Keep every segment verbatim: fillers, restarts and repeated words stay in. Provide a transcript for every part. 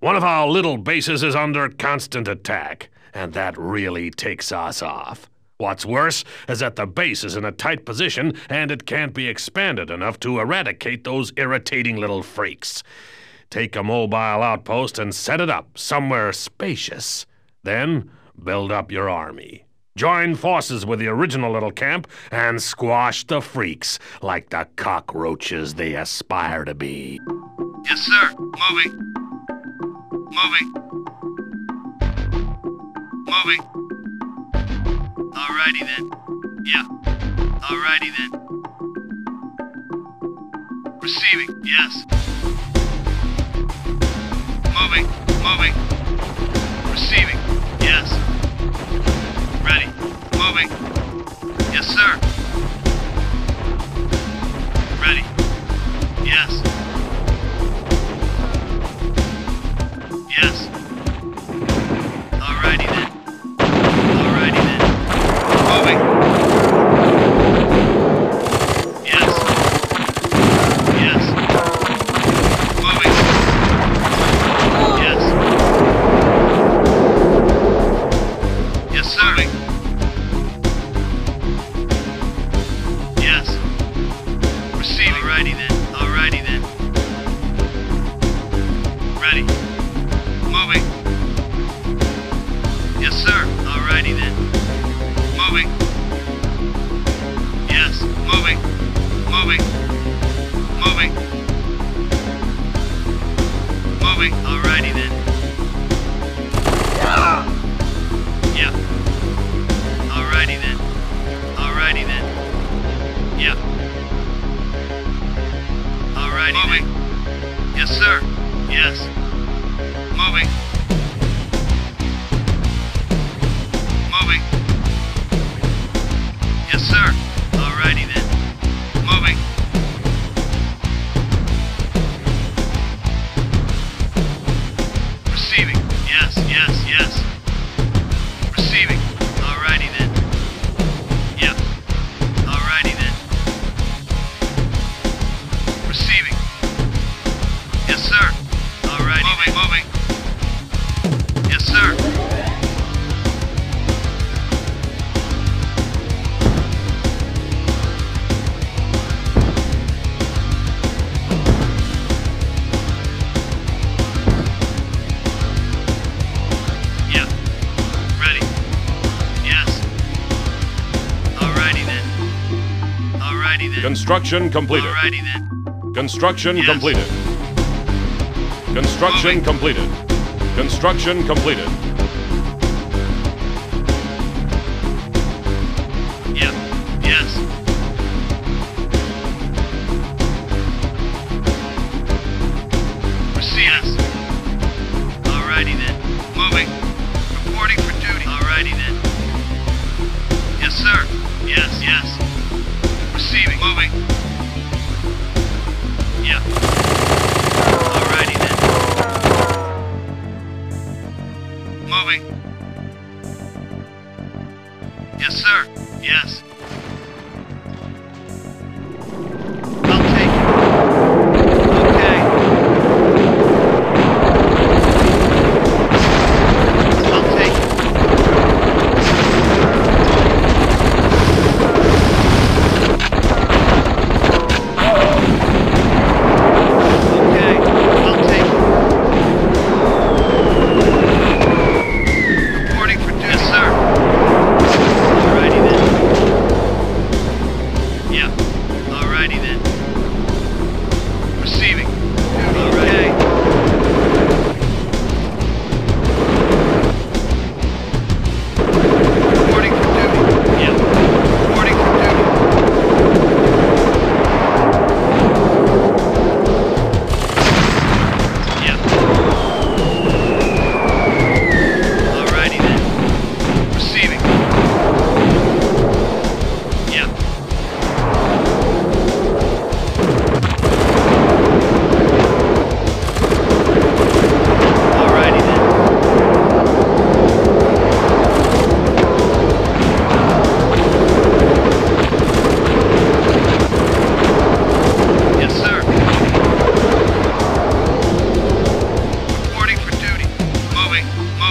One of our little bases is under constant attack, and that really takes us off. What's worse is that the base is in a tight position and it can't be expanded enough to eradicate those irritating little freaks. Take a mobile outpost and set it up somewhere spacious. Then build up your army. Join forces with the original little camp and squash the freaks like the cockroaches they aspire to be. Yes, sir. Moving. Moving. Moving. Alrighty then. Yeah. Alrighty then. Receiving. Yes. Moving. Moving. Receiving. Yes. Ready. Moving. Yes, sir. Ready. Yes. Yes. Alrighty then. Construction completed. Alrighty then. Construction yes. completed. Construction Moving. completed. Construction completed. Yeah. Yes. Receive. Yes. Alrighty then. Moving. Reporting for duty. Alrighty then. Yes, sir. Yes, yes. Receiving. Moving. Yeah. Alrighty then. Moving. Yes, sir. Yes.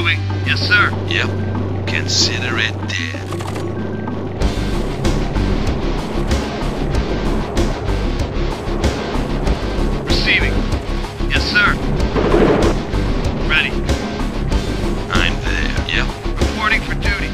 moving. Yes, sir. Yep. Consider it dead. Receiving. Yes, sir. Ready. I'm there. Yep. Reporting for duty.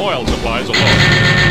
Oil supplies alone.